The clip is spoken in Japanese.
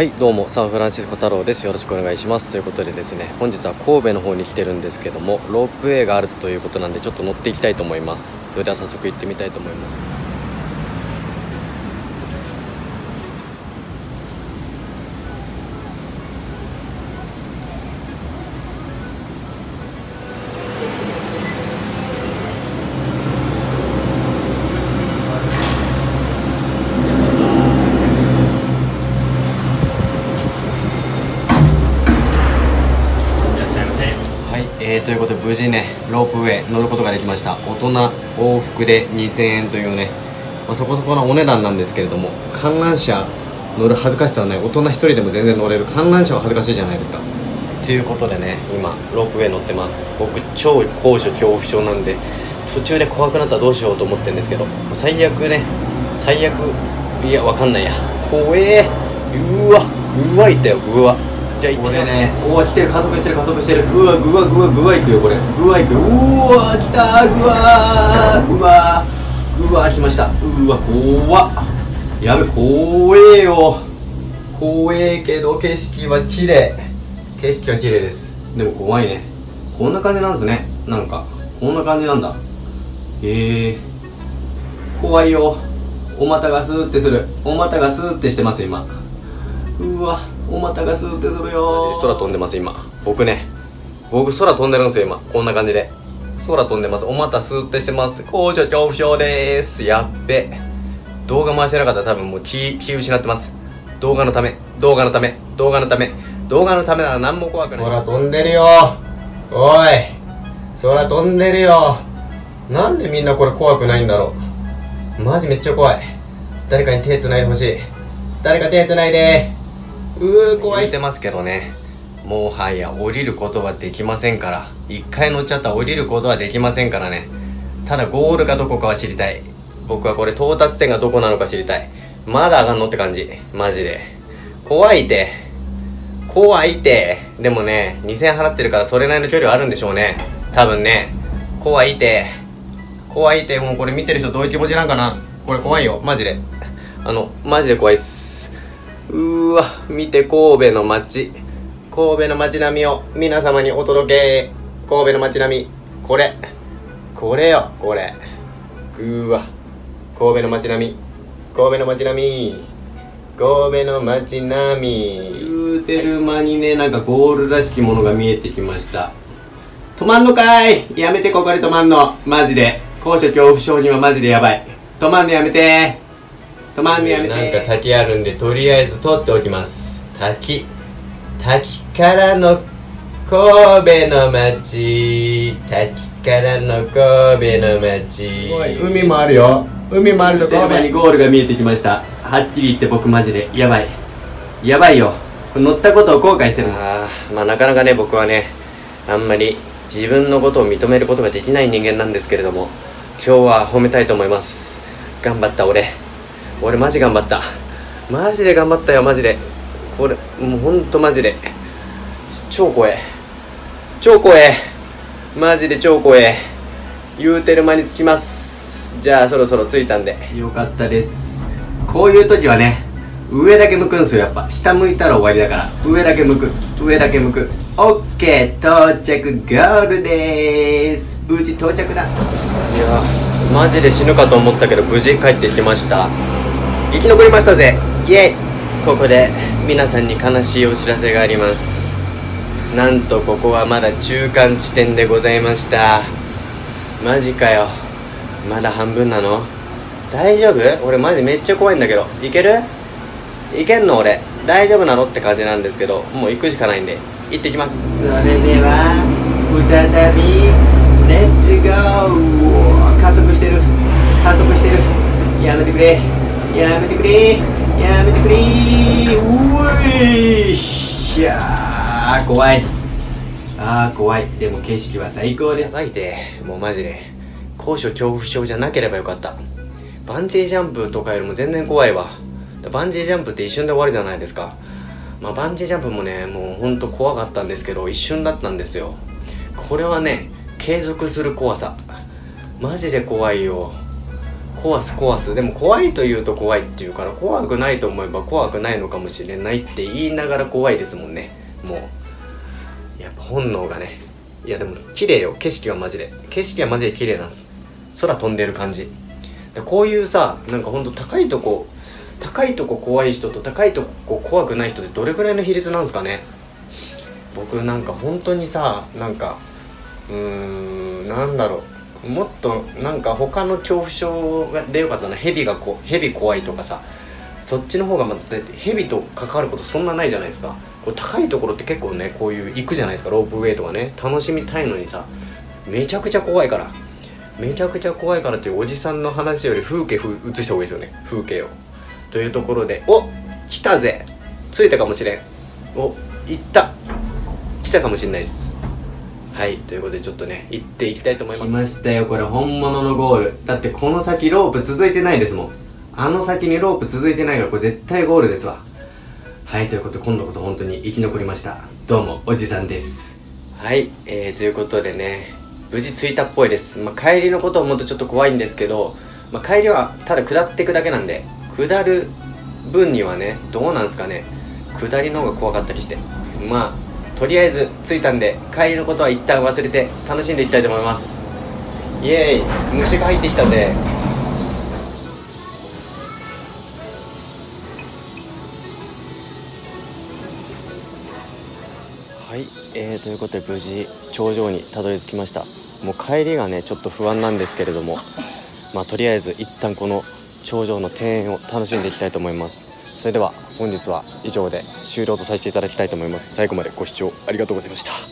はいどうも、サンフランシスコ太郎です。よろしくお願いします。ということでですね、本日は神戸の方に来てるんですけども、ロープウェイがあるということなんで、ちょっと乗っていきたいと思います。それでは早速行ってみたいと思います。ということで無事ね、ロープウェイ乗ることができました。大人往復で2000円というね、そこそこなお値段なんですけれども、観覧車乗る恥ずかしさはない。大人1人でも全然乗れる。観覧車は恥ずかしいじゃないですか。ということでね、今ロープウェイ乗ってます。僕超高所恐怖症なんで、途中で怖くなったらどうしようと思ってるんですけど、最悪ね、最悪、いやわかんないや、怖え。うわいったよ、うわ。じゃあ行ってみますね。おお、来てる、加速してる、加速してる。うわいくよ、これ。うわいくよ。うわー、来たー。うわー、来ました。うわ、怖っ。やべ、怖えよ。怖えけど、景色は綺麗。景色は綺麗です。でも怖いね。こんな感じなんですね。なんかこんな感じなんだ。怖いよ。お股がスーってする。お股がスーってしてます今。うわ、お股がスーってするよ。空飛んでます今。僕空飛んでるんですよ今。こんな感じで空飛んでます。お股スーってしてます。高所恐怖症でーす。やっべ。動画回してなかったら多分もう気失ってます。動画のためなら何も怖くない。空飛んでるよ。おい、空飛んでるよ。なんでみんなこれ怖くないんだろう。マジめっちゃ怖い。誰かに手つないでほしい。誰か手つないでー。怖いってますけどね、もはや降りることはできませんから。一回乗っちゃったら降りることはできませんからね。ただゴールがどこかは知りたい。僕はこれ到達点がどこなのか知りたい。まだ上がんのって感じ。マジで怖いて、怖いて。でもね、2000円払ってるからそれなりの距離はあるんでしょうね、多分ね。怖いて、怖いて。もうこれ見てる人どういう気持ちなんかな。これ怖いよマジで。マジで怖いっす。うーわ、見て、神戸の街。神戸の街並みを皆様にお届け。神戸の街並み、これよ、これ。うわ、神戸の街並み。言うてる間にね、なんかゴールらしきものが見えてきました。止まんのかーい。やめて、ここで止まんの。マジで高所恐怖症にはマジでやばい。止まんのやめてー。なんか滝あるんで、とりあえず取っておきます。滝からの神戸の街。すごい、海もあるよ。神戸にゴールが見えてきました。はっきり言って僕マジでやばいよ。乗ったことを後悔してる。なかなかね、僕はね、あんまり自分のことを認めることができない人間なんですけれども、今日は褒めたいと思います。頑張った。俺マジ頑張った。マジで頑張ったよ。マジでこれもうほんとマジで超怖え。マジで超怖え。言うてる間に着きます。じゃあそろそろ着いたんでよかったです。こういう時はね、上だけ向くんすよ。やっぱ下向いたら終わりだから、上だけ向く。オッケー、到着、ゴールでーす。無事到着だ。いやマジで死ぬかと思ったけど、無事帰ってきました。生き残りましたぜ、イエス。ここで皆さんに悲しいお知らせがあります。なんとここはまだ中間地点でございました。マジかよ、まだ半分なの。大丈夫？俺マジめっちゃ怖いんだけど。いけんの？俺大丈夫なのって感じなんですけど、もう行くしかないんで行ってきます。それでは再びレッツゴー。加速してる。やめてくれ。いやー怖い。怖い。でも景色は最高です。やばいて、もうマジで高所恐怖症じゃなければよかった。バンジージャンプとかよりも全然怖いわ。バンジージャンプって一瞬で終わるじゃないですか。バンジージャンプもね、もうほんと怖かったんですけど、一瞬だったんですよ。これはね、継続する怖さ。マジで怖いよ。壊す壊す、でも怖いと言うと怖いっていうから、怖くないと思えば怖くないのかもしれないって言いながら怖いですもんね。もうやっぱ本能がね。いやでも綺麗よ、景色はマジで、景色はマジで綺麗なんです。空飛んでる感じで、こういうさ、なんかほんと高いとこ怖い人と高いとこ怖くない人ってどれぐらいの比率なんですかね。僕なんか本当にさ、なんかなんだろう、もっとなんか他の恐怖症でよかったな。ヘビ怖いとかさ、そっちの方がまたヘビと関わることそんなないじゃないですか。これ高いところって結構ね、こういう行くじゃないですか、ロープウェイとかね、楽しみたいのにさ、めちゃくちゃ怖いから、めちゃくちゃ怖いからっていうおじさんの話より風景映した方がいいですよね、風景を。というところで、おっ来たぜ、着いたかもしれん、お行った、来たかもしれないです。はい、ということでちょっとね行っていきたいと思います。来ましたよ、これ本物のゴールだって。この先ロープ続いてないですもん。あの先にロープ続いてないから、これ絶対ゴールですわ。はい、ということで今度こそ本当に生き残りました。どうもおじさんです。はい、ということでね、無事着いたっぽいです。まあ、帰りのことを思うとちょっと怖いんですけど、まあ、帰りはただ下っていくだけなんで、下る分にはね、どうなんすかね、下りの方が怖かったりして、まあとりあえず着いたんで、帰りのことは一旦忘れて楽しんでいきたいと思います。イエーイ、虫が入ってきたぜ。はい、ということで無事頂上にたどり着きました。もう帰りがねちょっと不安なんですけれども、まあとりあえず一旦この頂上の庭園を楽しんでいきたいと思います。それでは本日は以上で終了とさせていただきたいと思います。最後までご視聴ありがとうございました。